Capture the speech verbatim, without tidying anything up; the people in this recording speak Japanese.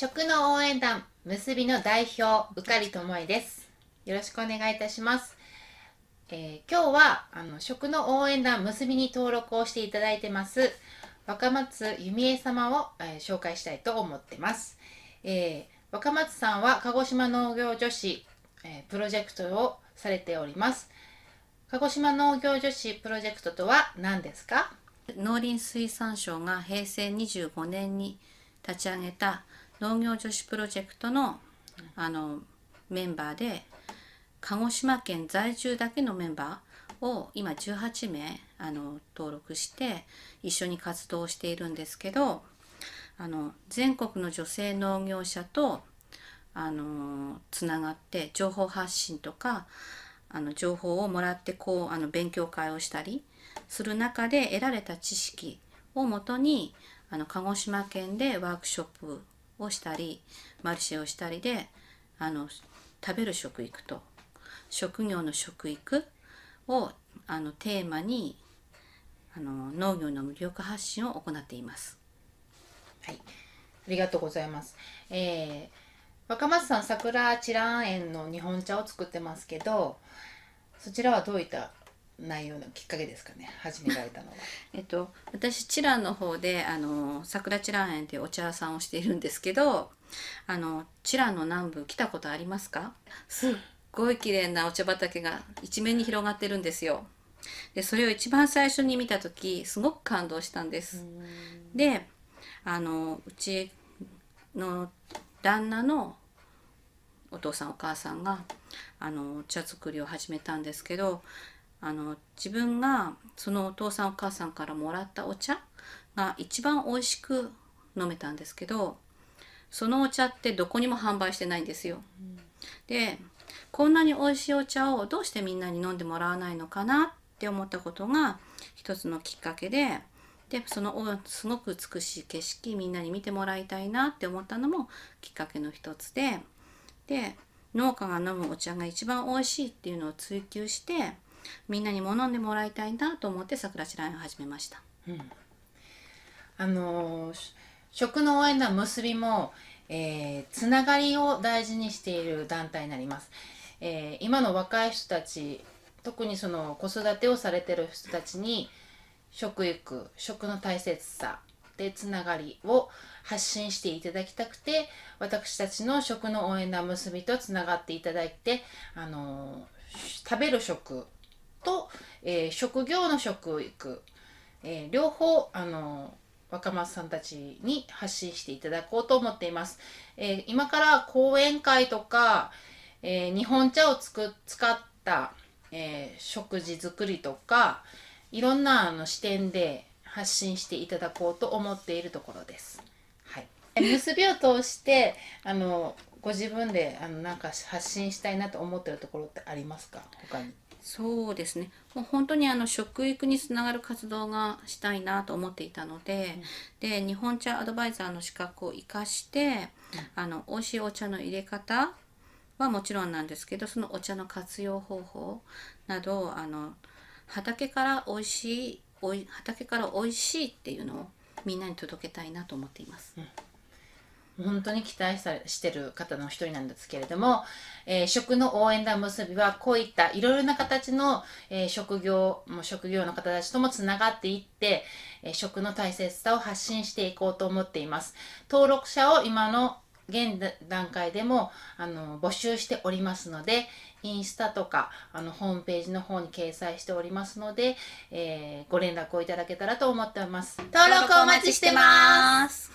食の応援団結びの代表うかりともえです。よろしくお願いいたします。えー、今日はあの食の応援団結びに登録をしていただいてます若松由美恵様を、えー、紹介したいと思ってます。えー、若松さんは鹿児島農業女子、えー、プロジェクトをされております。鹿児島農業女子プロジェクトとは何ですか？農林水産省が平成にじゅうごねんに立ち上げた農業女子プロジェクトの、あのメンバーで、鹿児島県在住だけのメンバーを今じゅうはちめいあの登録して一緒に活動しているんですけど、あの全国の女性農業者とあのつながって情報発信とかあの情報をもらってこうあの勉強会をしたりする中で得られた知識をもとにあの鹿児島県でワークショップをしたりマルシェをしたりであの食べる食育と職業の食育をあのテーマにあの農業の魅力発信を行っています。はい、ありがとうございます。えー、若松さん、桜知覧園の日本茶を作ってますけど、そちらはどういった内容のきっかけですかね、始められたのは？えっと私知覧の方であの桜知覧園っていうお茶屋さんをしているんですけど、あの知覧の南部来たことありますか？すっごい綺麗なお茶畑が一面に広がってるんですよ。でそれを一番最初に見た時すごく感動したんです。であのうちの旦那のお父さんお母さんがあの茶作りを始めたんですけど、あの自分がそのお父さんお母さんからもらったお茶が一番美味しく飲めたんですけど、そのお茶ってどこにも販売してないんですよ。うん、でこんなに美味しいお茶をどうしてみんなに飲んでもらわないのかなって思ったことが一つのきっかけで、でそのすごく美しい景色みんなに見てもらいたいなって思ったのもきっかけの一つで、で農家が飲むお茶が一番美味しいっていうのを追求してみんなにも飲んでもらいたいなと思って桜知覧園を始めました。うん、あの食の応援団結びも、えー、つながりを大事にしている団体になります。えー、今の若い人たち、特にその子育てをされてる人たちに食育、食の大切さでつながりを発信していただきたくて、私たちの食の応援団結びとつながっていただいて、あの食べる食と、えー、職業の食育、えー、両方あの若松さんたちに発信していただこうと思っています。えー、今から講演会とか、えー、日本茶をつく使った、えー、食事作りとかいろんなあの視点で発信していただこうと思っているところです。はい、結びを通してあのご自分であのなんか発信したいなと思っているところってありますか、他に？そうですね、もう本当にあの食育につながる活動がしたいなと思っていたので、うん、で日本茶アドバイザーの資格を生かして、うん、あの美味しいお茶の入れ方はもちろんなんですけど、そのお茶の活用方法などあの畑から美味しいおい畑から美味しいっていうのをみんなに届けたいなと思っています。うん、本当に期待さしてる方の一人なんですけれども、えー、食の応援団結びはこういったいろいろな形の、えー、職業も職業の方たちともつながっていって、えー、食の大切さを発信していこうと思っています。登録者を今の現段階でもあの募集しておりますので、インスタとかあのホームページの方に掲載しておりますので、えー、ご連絡をいただけたらと思っております。登録お待ちしてます。